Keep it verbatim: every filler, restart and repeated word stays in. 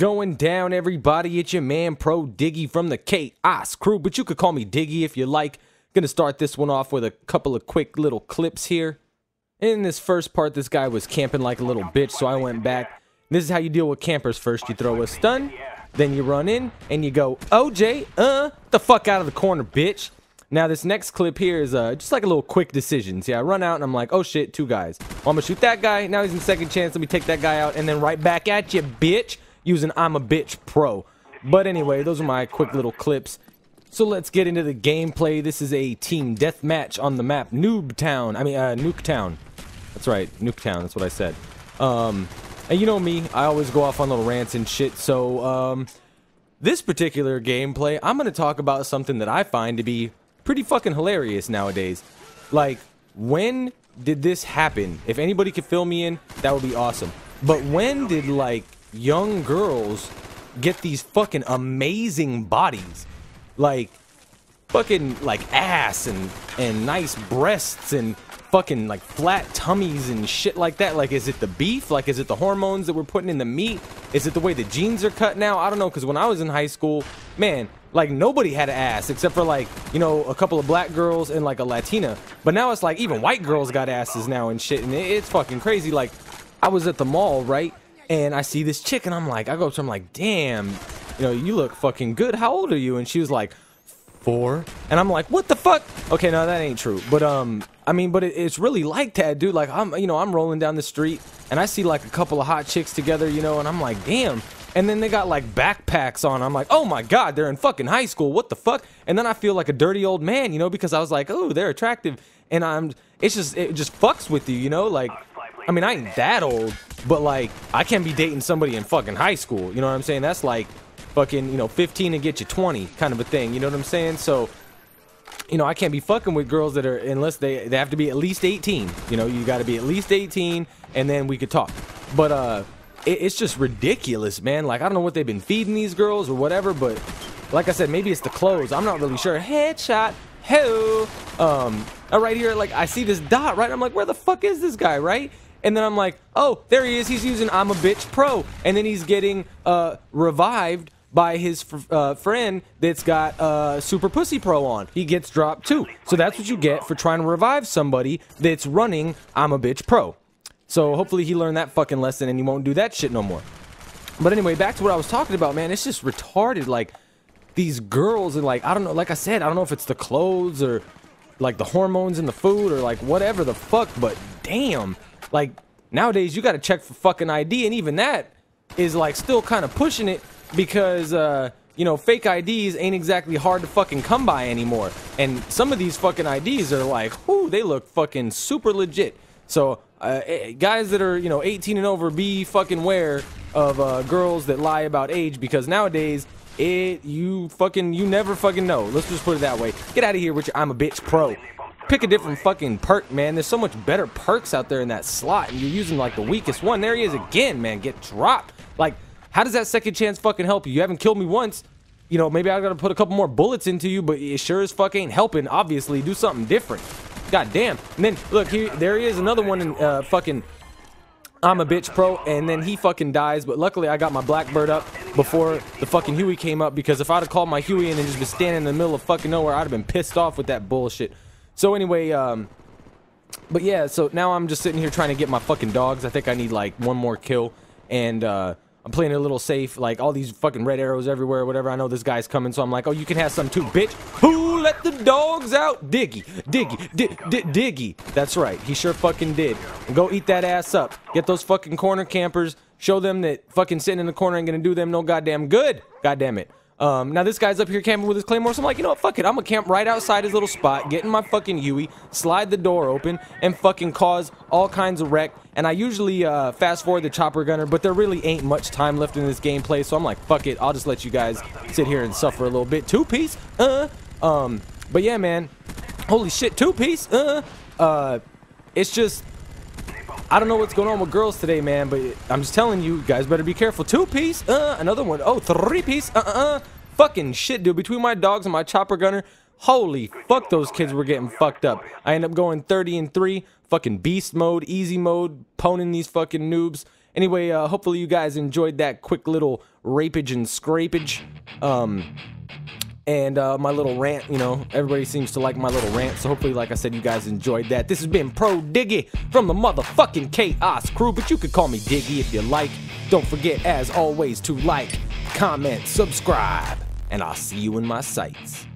going down, everybody? It's your man Pro Diggy from the KaOs Krew, but you could call me Diggy if you like. Gonna start this one off with a couple of quick little clips here. In this first part, this guy was camping like a little bitch, so I went back. This is how you deal with campers first. You throw a stun, then you run in, and you go, O J, uh, the fuck out of the corner, bitch. Now, this next clip here is uh, just like a little quick decision. See, I run out, and I'm like, oh, shit, two guys. Well, I'm gonna shoot that guy. Now he's in second chance. Let me take that guy out, and then right back at you, bitch, using I'm a bitch pro. But anyway, those are my quick little clips. So let's get into the gameplay. This is a team deathmatch on the map Nuketown. I mean, uh, Nuketown. That's right, Nuketown. That's what I said. Um, and you know me, I always go off on little rants and shit. So um, this particular gameplay, I'm gonna talk about something that I find to be pretty fucking hilarious nowadays. Like, when did this happen? If anybody could fill me in, that would be awesome. But when did like young girls get these fucking amazing bodies? Like, fucking, like, ass and, and nice breasts and fucking, like, flat tummies and shit like that. Like, is it the beef? Like, is it the hormones that we're putting in the meat? Is it the way the jeans are cut now? I don't know, because when I was in high school, man, like, nobody had an ass except for, like, you know, a couple of black girls and, like, a Latina. But now it's, like, even white girls got asses now and shit, and it's fucking crazy. Like, I was at the mall, right, and I see this chick, and I'm like, I go up to her, I'm like, damn, you know, you look fucking good. How old are you? And she was like, four. And I'm like, what the fuck? Okay, no, that ain't true. But, um, I mean, but it, it's really like that, dude. Like, I'm, you know, I'm rolling down the street, and I see, like, a couple of hot chicks together, you know, and I'm like, damn. And then they got, like, backpacks on. I'm like, oh, my God, they're in fucking high school. What the fuck? And then I feel like a dirty old man, you know, because I was like, oh, they're attractive. And I'm, it's just, it just fucks with you, you know, like, I mean, I ain't that old, but, like, I can't be dating somebody in fucking high school. You know what I'm saying? That's, like, fucking, you know, fifteen and get you twenty kind of a thing, you know what I'm saying? So, you know, I can't be fucking with girls that are, unless they, they have to be at least eighteen, you know, you got to be at least eighteen, and then we could talk. But uh, it, it's just ridiculous, man. Like, I don't know what they've been feeding these girls or whatever, but like I said, maybe it's the clothes. I'm not really sure. Headshot, hello. Um, right here, like, I see this dot, right? I'm like, where the fuck is this guy, right? And then I'm like, oh, there he is. He's using I'm a bitch pro. And then he's getting uh, revived by his uh, friend that's got uh, Super Pussy Pro on. He gets dropped too. So that's what you get for trying to revive somebody that's running I'm a bitch pro. So hopefully he learned that fucking lesson and he won't do that shit no more. But anyway, back to what I was talking about, man. It's just retarded. Like, these girls and like, I don't know. Like I said, I don't know if it's the clothes or like the hormones in the food or like whatever the fuck. But damn, like, nowadays you got to check for fucking I D. And even that is like still kind of pushing it. Because, uh, you know, fake I Ds ain't exactly hard to fucking come by anymore. And some of these fucking I Ds are like, whoo, they look fucking super legit. So, uh, guys that are, you know, eighteen and over, be fucking aware of uh, girls that lie about age. Because nowadays, it, you fucking, you never fucking know. Let's just put it that way. Get out of here with your I'm a bitch pro. Pick a different fucking perk, man. There's so much better perks out there in that slot. And you're using, like, the weakest one. There he is again, man. Get dropped. Like, how does that second chance fucking help you? You haven't killed me once. You know, maybe I gotta put a couple more bullets into you, but it sure as fuck ain't helping, obviously. Do something different. God damn. And then, look, here, there he is, another one in uh, fucking I'm a bitch pro, and then he fucking dies, but luckily I got my Blackbird up before the fucking Huey came up, because if I'd have called my Huey and then just been standing in the middle of fucking nowhere, I'd have been pissed off with that bullshit. So anyway, um, but yeah, so now I'm just sitting here trying to get my fucking dogs. I think I need, like, one more kill, and, uh... I'm playing it a little safe, like, all these fucking red arrows everywhere, whatever. I know this guy's coming, so I'm like, oh, you can have some too, bitch. Who let the dogs out? Diggy, Diggy, di di Diggy. That's right, he sure fucking did. And go eat that ass up. Get those fucking corner campers. Show them that fucking sitting in the corner ain't gonna do them no goddamn good. Goddamn it. Um, now this guy's up here camping with his Claymore, so I'm like, you know what, fuck it. I'm gonna camp right outside his little spot, get in my fucking Huey, slide the door open, and fucking cause all kinds of wreck. And I usually uh, fast forward the Chopper Gunner, but there really ain't much time left in this gameplay, so I'm like, fuck it. I'll just let you guys sit here and suffer a little bit. Two-piece? Uh. Um, but yeah, man. Holy shit, two-piece? Uh. Uh. It's just, I don't know what's going on with girls today, man, but I'm just telling you, you guys better be careful. Two-piece, uh, another one. Oh, three-piece, uh-uh-uh. Fucking shit, dude. Between my dogs and my Chopper Gunner, holy fuck, those kids were getting fucked up. I end up going thirty and three, fucking beast mode, easy mode, poning these fucking noobs. Anyway, uh, hopefully you guys enjoyed that quick little rapage and scrapage. Um, and uh, my little rant, you know, everybody seems to like my little rant. So hopefully, like I said, you guys enjoyed that. This has been Pro Diggy from the motherfucking KaOs Krew. But you could call me Diggy if you like. Don't forget, as always, to like, comment, subscribe. And I'll see you in my sights.